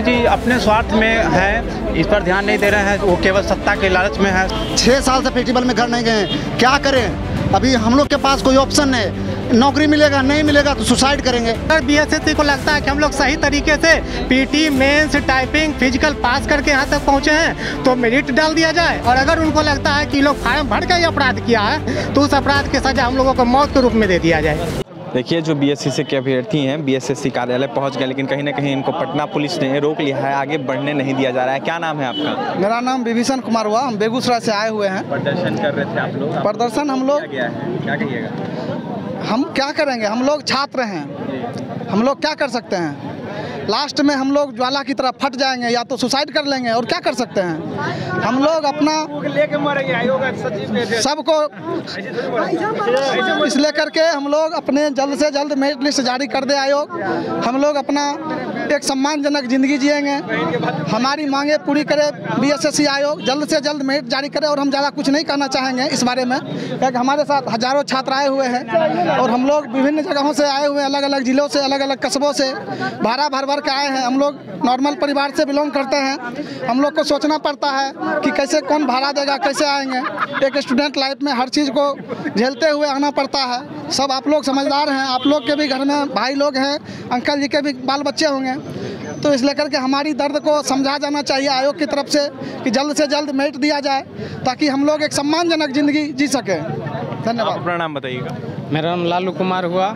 मोदी जी अपने स्वार्थ में हैं, इस पर ध्यान नहीं दे रहे हैं, वो केवल सत्ता के लालच में है। 6 साल से फेस्टिवल में घर नहीं गए, क्या करें? अभी हम लोग के पास कोई ऑप्शन है, नौकरी मिलेगा नहीं मिलेगा तो सुसाइड करेंगे। बीएसएससी को लगता है कि हम लोग सही तरीके से PT mains typing physical pass करके यहाँ तक पहुँचे हैं तो मेरिट डाल दिया जाए, और अगर उनको लगता है कि लोग फार्म भर के ही अपराध किया है तो उस अपराध की सजा हम लोगों को मौत के रूप में दे दिया जाए। देखिए, जो बीएसएससी के अभ्यर्थी हैं बीएसएससी कार्यालय पहुंच गए, लेकिन कहीं ना कहीं इनको पटना पुलिस ने रोक लिया है, आगे बढ़ने नहीं दिया जा रहा है। क्या नाम है आपका? मेरा नाम विभीषण कुमार हुआ, हम बेगूसराय से आए हुए हैं। प्रदर्शन कर रहे थे आप लोग? प्रदर्शन हम लोग क्या कहिएगा, हम क्या करेंगे, हम लोग छात्र हैं, हम लोग क्या कर सकते हैं? लास्ट में हम लोग ज्वाला की तरह फट जाएंगे या तो सुसाइड कर लेंगे, और क्या कर सकते हैं? हम लोग अपना सबको इस लेकर के हम लोग अपने जल्द से जल्द मेरिट लिस्ट जारी कर दे आयोग, हम लोग अपना एक सम्मानजनक जिंदगी जिएंगे, हमारी मांगे पूरी करे बीएसएससी आयोग, जल्द से जल्द मेरिट जारी करे। और हम ज़्यादा कुछ नहीं कहना चाहेंगे इस बारे में, क्योंकि हमारे साथ हजारों छात्र आए हुए हैं और हम लोग विभिन्न जगहों से आए हुए, अलग अलग ज़िलों से, अलग अलग कस्बों से भाड़ा भर भर के आए हैं। हम लोग नॉर्मल परिवार से बिलोंग करते हैं, हम लोग को सोचना पड़ता है कि कैसे कौन भाड़ा देगा, कैसे आएंगे। एक स्टूडेंट लाइफ में हर चीज़ को झेलते हुए आना पड़ता है। सब आप लोग समझदार हैं, आप लोग के भी घर में भाई लोग हैं, अंकल जी के भी बाल बच्चे होंगे, तो इस लेकर के हमारी दर्द को समझा जाना चाहिए आयोग की तरफ से कि जल्द से जल्द मेरिट दिया जाए ताकि हम लोग एक सम्मानजनक ज़िंदगी जी सकें। धन्यवाद। अपना नाम बताइएगा। मेरा नाम लालू कुमार हुआ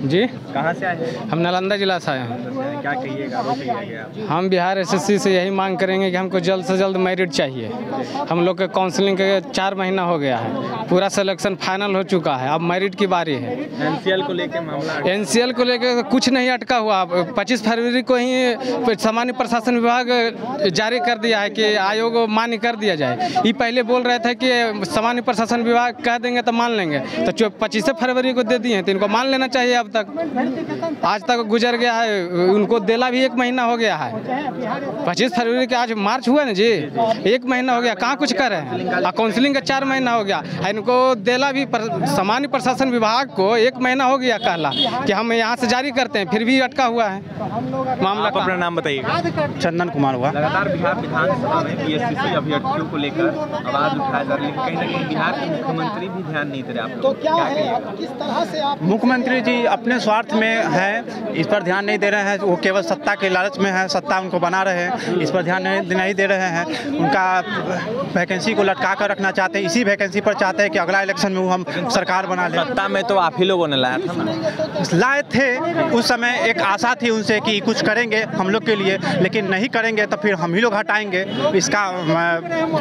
जी। कहाँ से आए हैं? हम नालंदा जिला से आए हैं। क्या कहिएगा? हम बिहार एसएससी से यही मांग करेंगे कि हमको जल्द से जल्द मेरिट चाहिए। हम लोग के काउंसलिंग के 4 महीना हो गया है, पूरा सिलेक्शन फाइनल हो चुका है, अब मेरिट की बारी है। एनसीएल को लेकर मामला, एनसीएल को लेकर कुछ नहीं अटका हुआ। 25 फरवरी को ही सामान्य प्रशासन विभाग जारी कर दिया है कि आयोग मान्य कर दिया जाए। ये पहले बोल रहे थे कि सामान्य प्रशासन विभाग कह देंगे तो मान लेंगे, तो 25 फरवरी को दे दिए हैं, तो इनको मान लेना चाहिए। अब तक आज तक गुजर गया है, उनको देला भी 1 महीना हो गया है। 25 फरवरी के आज मार्च हुआ ना जी, 1 महीना हो गया, कहाँ कुछ कर रहे हैं? काउंसलिंग का 4 महीना हो गया, इनको देला भी सामान्य प्रशासन विभाग को 1 महीना हो गया कहला कि हम यहाँ से जारी करते हैं, फिर भी अटका हुआ है मामला। अपना नाम बताइए। चंदन कुमार हुआ। लगातार बिहार विधानसभा में बीएसएससी अभ्यर्थियों को लेकर आवाज उठाया जा रही है, कहीं ना कहीं बिहार के मुख्यमंत्री भी ध्यान नहीं दे रहे। मुख्यमंत्री जी अपने स्वार्थ में हैं, इस पर ध्यान नहीं दे रहे हैं, वो केवल सत्ता के लालच में है, सत्ता उनको बना रहे हैं, इस पर ध्यान नहीं दे रहे हैं। उनका वैकेंसी को लटका कर रखना चाहते हैं, इसी वैकेंसी पर चाहते हैं कि अगला इलेक्शन में वो हम सरकार बना लें। सत्ता में तो आप ही लोगों ने लाए थे उस समय, एक आशा थी उनसे कि कुछ करेंगे हम लोग के लिए, लेकिन नहीं करेंगे तो फिर हम ही लोग हटाएंगे। इसका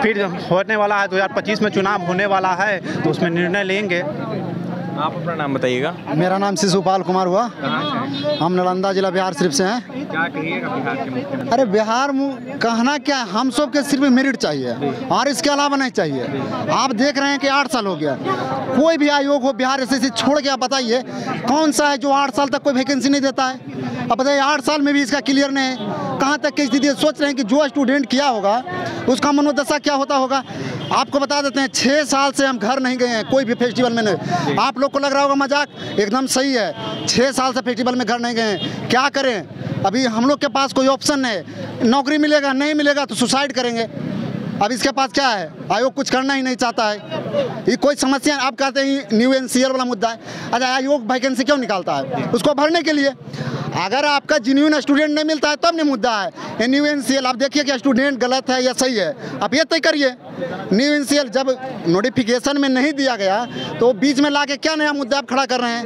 फिर होने वाला है, 2025 में चुनाव होने वाला है, तो उसमें निर्णय लेंगे। आप अपना नाम बताइएगा। मेरा नाम शिशुपाल कुमार हुआ, हम नालंदा जिला बिहार सिर्फ से हैं। क्या कहिएगा बिहार के? अरे बिहार कहना क्या, हम सब के सिर्फ मेरिट चाहिए और इसके अलावा नहीं चाहिए। आप देख रहे हैं कि 8 साल हो गया, कोई भी आयोग हो बिहार एसएससी छोड़ के आप बताइए कौन सा है जो 8 साल तक कोई वैकेंसी नहीं देता है? अब बताइए 8 साल में भी इसका क्लियर नहीं है, कहाँ तक की स्थिति। सोच रहे हैं कि जो स्टूडेंट किया होगा उसका मनोदशा क्या होता होगा। आपको बता देते हैं 6 साल से हम घर नहीं गए हैं, कोई भी फेस्टिवल में नहीं। आप लोग को लग रहा होगा मजाक, एकदम सही है, 6 साल से फेस्टिवल में घर नहीं गए हैं, क्या करें? अभी हम लोग के पास कोई ऑप्शन नहीं, नौकरी मिलेगा नहीं मिलेगा तो सुसाइड करेंगे। अब इसके पास क्या है, आयोग कुछ करना ही नहीं चाहता है। ये कोई समस्या आप कहते हैं न्यू एनसीएल वाला मुद्दा है। अच्छा, आयोग वैकेंसी क्यों निकालता है? उसको भरने के लिए। अगर आपका जेन्युइन स्टूडेंट नहीं मिलता है तब नहीं मुद्दा है न्यू एनसीएल। आप देखिए कि स्टूडेंट गलत है या सही है, आप ये तय करिए। न्यू एनसीएल जब नोटिफिकेशन में नहीं दिया गया तो बीच में लाके क्या नया मुद्दा आप खड़ा कर रहे हैं?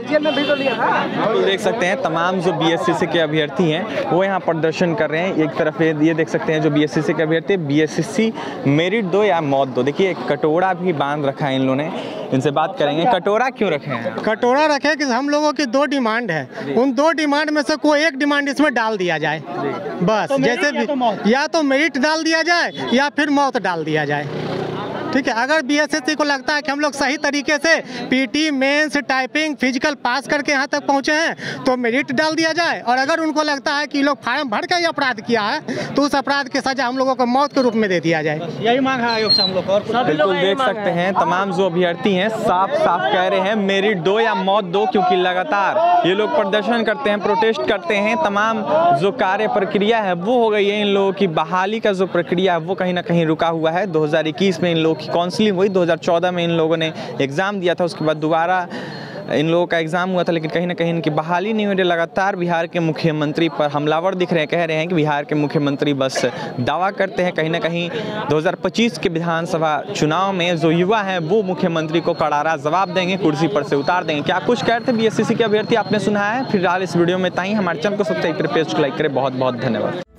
देख सकते हैं तमाम जो बीएसएससी के अभ्यर्थी हैं वो यहाँ प्रदर्शन कर रहे हैं। एक तरफ ये देख सकते हैं जो बीएसएससी के अभ्यर्थी, बीएसएससी मेरिट दो या मौत दो। देखिए कटोरा भी बांध रखा है इन लोगों ने, इनसे बात करेंगे। कटोरा क्यों रखे हैं? कटोरा रखे कि हम लोगों की 2 डिमांड है, उन 2 डिमांड में से कोई एक डिमांड इसमें डाल दिया जाए बस। तो जैसे या तो मेरिट डाल दिया जाए या फिर मौत डाल दिया जाए। ठीक है। अगर बीएसएससी को लगता है कि हम लोग सही तरीके से PT mains typing physical pass करके यहाँ तक पहुँचे हैं तो मेरिट डाल दिया जाए, और अगर उनको लगता है कि लोग फार्म भर कर अपराध किया है तो उस अपराध की सजा हम लोगों को मौत के रूप में दे दिया जाए। यही मांग है आयोग से हम लोग। और बिल्कुल देख सकते हैं तमाम जो अभ्यर्थी हैं साफ साफ कह रहे हैं मेरिट दो या मौत दो, क्योंकि लगातार ये लोग प्रदर्शन करते हैं, प्रोटेस्ट करते हैं। तमाम जो कार्य प्रक्रिया है वो हो गई है, इन लोगों की बहाली का जो प्रक्रिया है वो कहीं ना कहीं रुका हुआ है। 2021 में इन लोगों की काउंसलिंग हुई, 2014 में इन लोगों ने एग्ज़ाम दिया था, उसके बाद दोबारा इन लोगों का एग्ज़ाम हुआ था, लेकिन कहीं ना कहीं इनकी बहाली नहीं हो रही। लगातार बिहार के मुख्यमंत्री पर हमलावर दिख रहे हैं, कह रहे हैं कि बिहार के मुख्यमंत्री बस दावा करते हैं। कहीं ना कहीं 2025 के विधानसभा चुनाव में जो युवा हैं वो मुख्यमंत्री को करारा जवाब देंगे, कुर्सी पर से उतार देंगे। क्या कुछ कह रहे थे बीएसएससी के अभ्यर्थी आपने सुना है। फिलहाल इस वीडियो में इतना ही। हमारे चैनल को सब्सक्राइब करें, पेज को लाइक करें। बहुत बहुत धन्यवाद।